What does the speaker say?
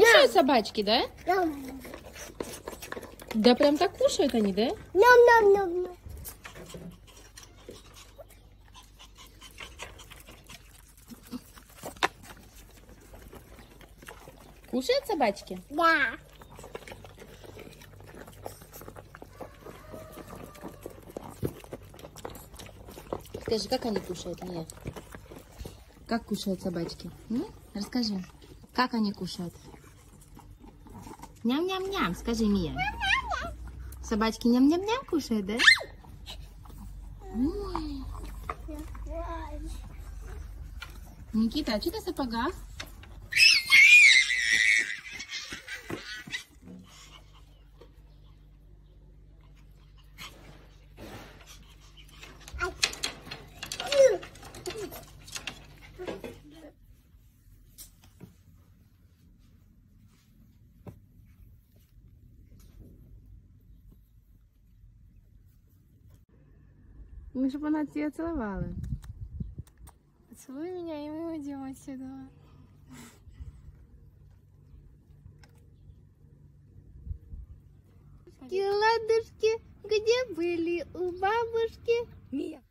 Кушают собачки, да? Да прям так кушают они, да? Кушают собачки? Да. Скажи, как они кушают, Мия? Как кушают собачки? Расскажи, как они кушают? Ням-ням-ням, скажи, Мия. Собачки ням-ням-ням кушают, да? Никита, а что ты в сапогах? Ну, чтобы она тебя целовала. Поцелуй меня, и мы уйдем отсюда. Ладушки, где были у бабушки? Мия.